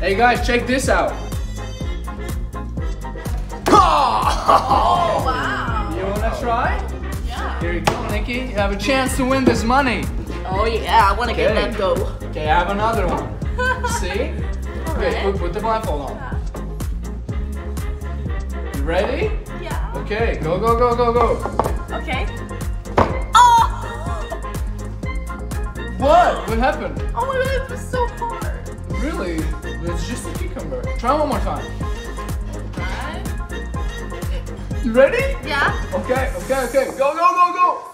Hey guys, check this out. Oh, wow. You wanna try? Yeah. Here you go, Nikki. You have a chance to win this money. Oh yeah, I wanna get that go. Okay, I have another one. See? Okay, put the blindfold on. Yeah. You ready? Yeah. Okay, go, go, go, go, go. Okay. What? What happened? Oh my god, it was so hard. Really? It's just a cucumber. Try one more time. Alright. You ready? Yeah. Okay, okay, okay. Go, go, go, go.